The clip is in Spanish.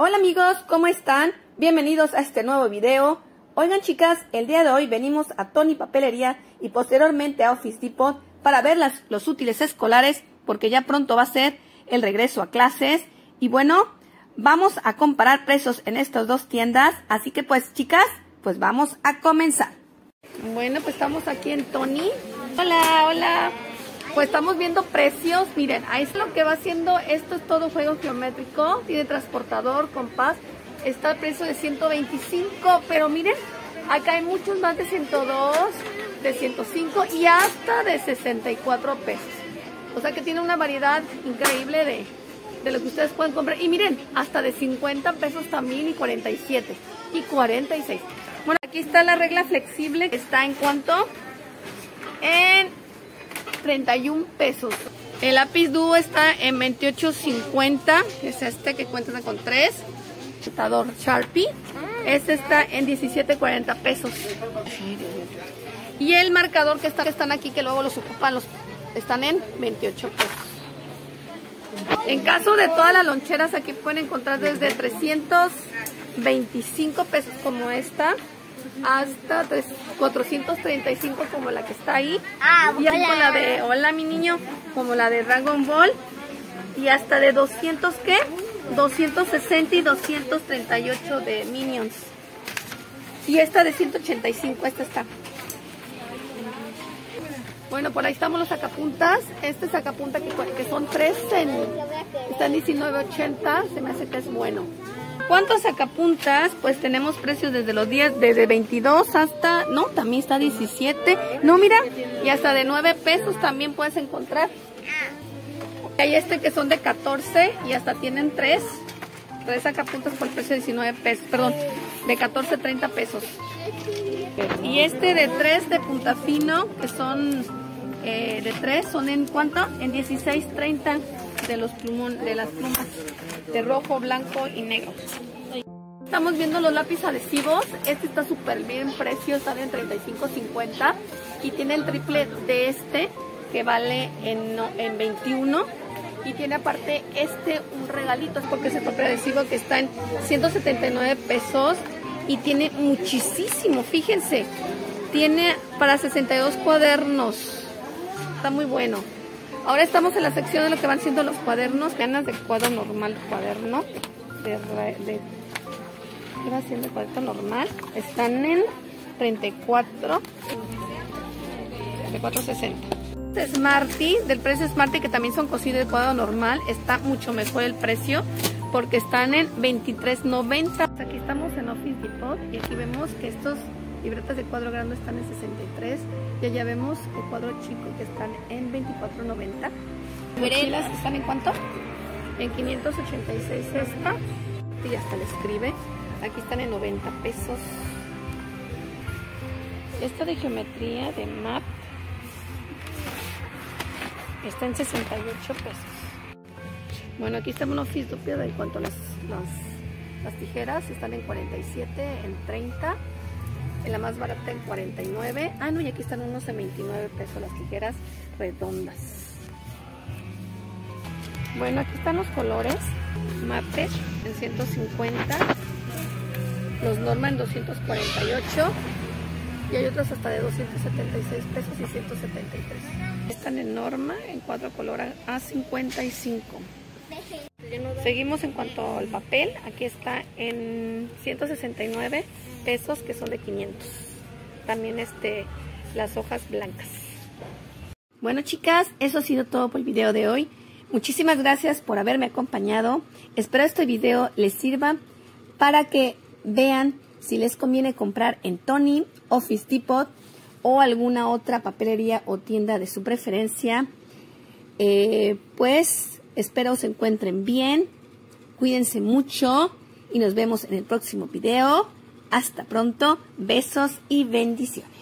Hola amigos, ¿cómo están? Bienvenidos a este nuevo video. Oigan chicas, el día de hoy venimos a Tony Papelería y posteriormente a Office Depot para ver los útiles escolares, porque ya pronto va a ser el regreso a clases. Y bueno, vamos a comparar precios en estas dos tiendas, así que pues chicas, pues vamos a comenzar. Bueno, pues estamos aquí en Tony. Hola. Pues estamos viendo precios, miren, ahí es lo que va haciendo, esto es todo juego geométrico, tiene transportador, compás, está el precio de 125, pero miren, acá hay muchos más de 102, de 105 y hasta de 64 pesos. O sea que tiene una variedad increíble de lo que ustedes pueden comprar. Y miren, hasta de 50 pesos también, y 47 y 46. Bueno, aquí está la regla flexible, que está en cuanto en 31 pesos. El lápiz dúo está en 28.50, es este que cuenta con 3. Computador Sharpie, este está en 17.40 pesos. Y el marcador que están aquí, que luego los ocupan, están en 28 pesos. En caso de todas las loncheras, aquí pueden encontrar desde 325 pesos como esta, hasta 435 como la que está ahí, y como la de hola mi niño, como la de Dragon Ball, y hasta de 200 ¿qué? 260 y 238 de Minions, y esta de 185, esta está. Bueno, por ahí estamos los sacapuntas. Este sacapunta que son 3 en, están 19.80, se me hace que es bueno. ¿Cuántos sacapuntas? Pues tenemos precios desde los 10, desde 22 hasta, no, también está 17, no mira, y hasta de 9 pesos también puedes encontrar. Hay este que son de 14 y hasta tienen 3 sacapuntas por el precio de 19 pesos, perdón, de 14 a 30 pesos. Y este de 3 de punta fino, que son de 3, son en ¿cuánto? En 16.30 de las plumas de rojo, blanco y negro. Estamos viendo los lápices adhesivos. Este está súper bien precio, están en 35.50 y tiene el triple de este que vale en 21, y tiene aparte este un regalito, es porque es el papel adhesivo que está en 179 pesos y tiene muchísimo, fíjense, tiene para 62 cuadernos, está muy bueno. Ahora estamos en la sección de lo que van siendo los cuadernos, ganas de cuadro normal, cuaderno de cuadro normal, están en 34.60. Smarty, del precio Smarty, que también son cosidos de cuadro normal, está mucho mejor el precio porque están en 23.90. Aquí estamos en Office Depot y aquí vemos que estos libretas de cuadro grande están en 63 y allá vemos el cuadro chico que están en 24.90. Mochilas están en ¿cuánto? En 586 esta, y hasta le escribe, aquí están en 90 pesos. Esta de geometría de MAP está en 68 pesos. Bueno, aquí está un Office Depot en cuanto a las tijeras, están en 47, en 30. La más barata en 49. Ah, no, y aquí están unos en 29 pesos las tijeras redondas. Bueno, aquí están los colores. MAP en 150. Los Norma en 248. Y hay otros hasta de 276 pesos y 173. Están en Norma en 4 colores a 55. Seguimos en cuanto al papel. Aquí está en 169 pesos, que son de 500. También las hojas blancas. Bueno chicas, eso ha sido todo por el video de hoy. Muchísimas gracias por haberme acompañado. Espero este video les sirva para que vean si les conviene comprar en Tony, Office Depot o alguna otra papelería o tienda de su preferencia. Pues espero se encuentren bien, cuídense mucho y nos vemos en el próximo video. Hasta pronto, besos y bendiciones.